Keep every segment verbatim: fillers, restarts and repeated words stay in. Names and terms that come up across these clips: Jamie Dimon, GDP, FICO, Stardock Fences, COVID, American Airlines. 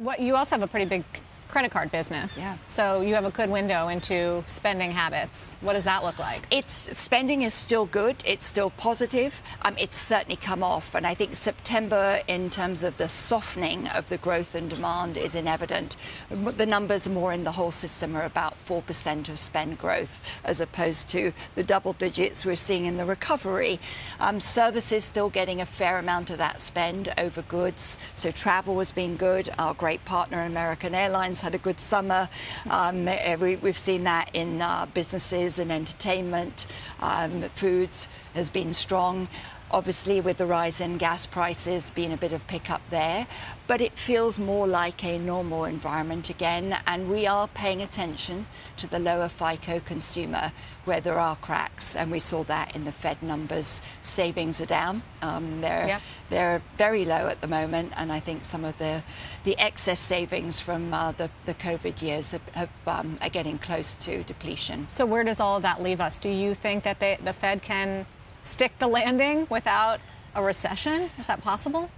What, you also have a pretty big credit card business. Yeah. So you have a good window into spending habits. What does that look like? It's spending is still good. It's still positive. Um, it's certainly come off. And I think September, in terms of the softening of the growth and demand, is evident. The numbers more in the whole system are about four percent of spend growth, as opposed to the double digits we're seeing in the recovery. Um, services still getting a fair amount of that spend over goods. So travel has been good. Our great partner, American Airlines, had a good summer. Um, we, we've seen that in uh, businesses and entertainment. Um, foods has been strong. Obviously, with the rise in gas prices, been a bit of pickup there, but it feels more like a normal environment again, and we are paying attention to the lower FICO consumer, where there are cracks, and we saw that in the Fed numbers. Savings are down. Um, they're, yeah. they're very low at the moment, and I think some of the, the excess savings from uh, the, the COVID years have, have, um, are getting close to depletion. So where does all of that leave us? Do you think that they, the Fed can stick the landing without a recession? Is that possible?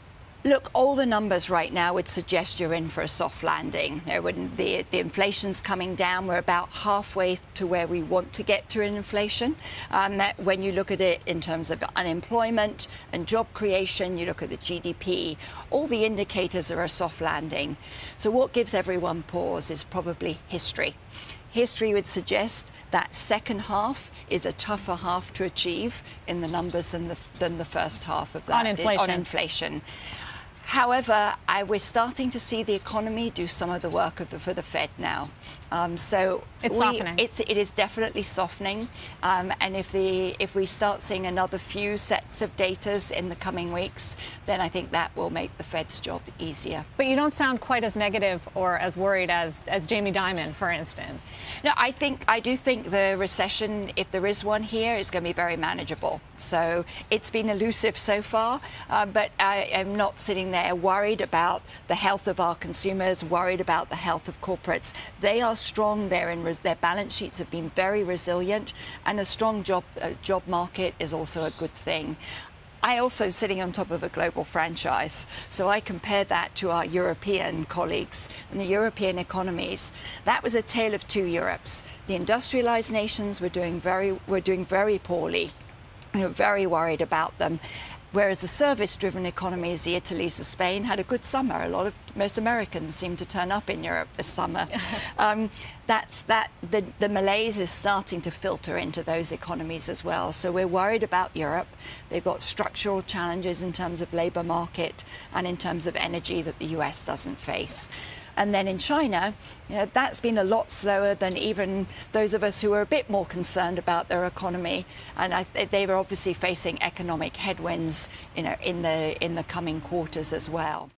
Look, all the numbers right now would suggest you're in for a soft landing. There wouldn't, the, the inflation's coming down. We're about halfway to where we want to get to in inflation. Um, when you look at it in terms of unemployment and job creation, you look at the G D P, all the indicators are a soft landing. So what gives everyone pause is probably history. History would suggest that second half is a tougher half to achieve in the numbers than the, than the first half of that. On inflation. On inflation. However, I, we're starting to see the economy do some of the work of the, for the Fed now. Um, so it's we, softening. It's, it is definitely softening. Um, and if, the, if we start seeing another few sets of data in the coming weeks, then I think that will make the Fed's job easier. But you don't sound quite as negative or as worried as, as Jamie Dimon, for instance. No, I, think, I do think the recession, if there is one here, is going to be very manageable. So it's been elusive so far, uh, but I am not sitting they're worried about the health of our consumers, worried about the health of corporates. They are strong. They're in res their balance sheets have been very resilient, and a strong job uh, job market is also a good thing. I also sitting on top of a global franchise, so I compare that to our European colleagues and the European economies. That was a tale of two Europes. The industrialized nations were doing very were doing very poorly. We were very worried about them. Whereas the service-driven economies, the Italys, the Spain, had a good summer. A lot of most Americans seem to turn up in Europe this summer. um, that's that. The, the malaise is starting to filter into those economies as well. So we're worried about Europe. They've got structural challenges in terms of labour market and in terms of energy that the U S doesn't face. And then in China, you know, that's been a lot slower than even those of us who are a bit more concerned about their economy. And I th they were obviously facing economic headwinds, you know, in the in the coming quarters as well.